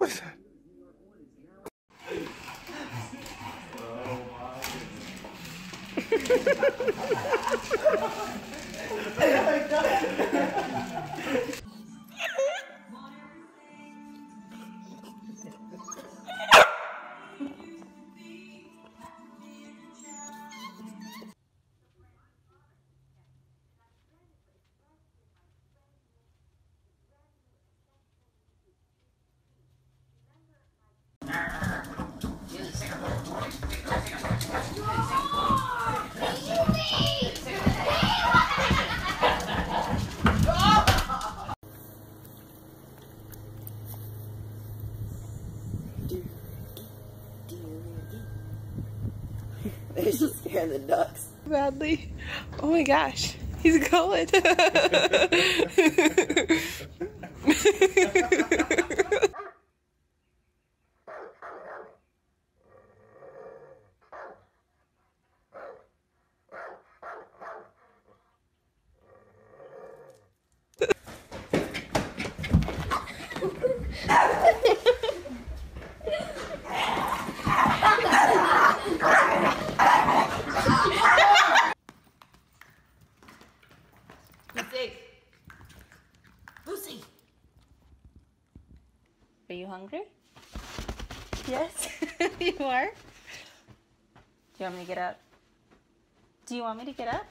What is that? They should scare the ducks. Bradley. Oh my gosh. He's going. Are you hungry? Yes. You are? Do you want me to get up? Do you want me to get up?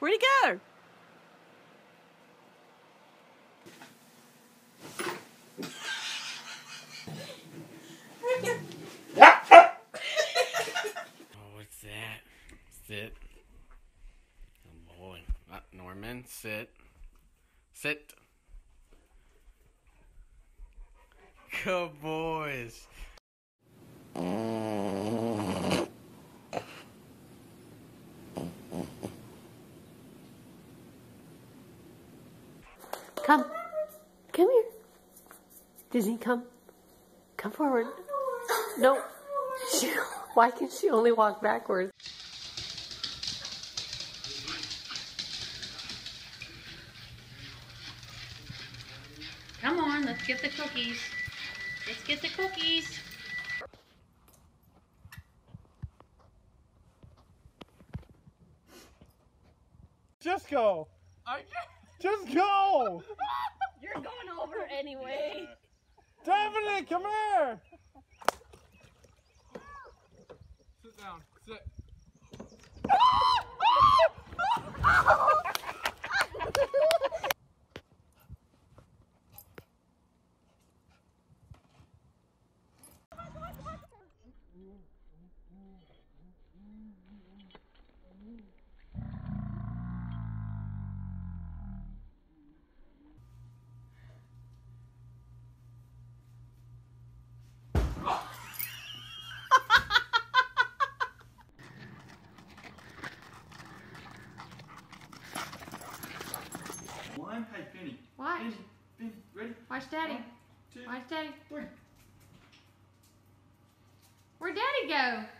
Where'd he go? Sit. Good boy. Norman, sit. Sit. Good boys. Come. Come here. Disney, come. Come forward. No. Why can she only walk backwards? Come on, let's get the cookies. Let's get the cookies. Just go. Just go. You're going over anyway. Dominic, come here. Sit down. Sit. Watch. Ready? Watch Daddy. 1, 2, Watch Daddy. 3. Where'd Daddy go?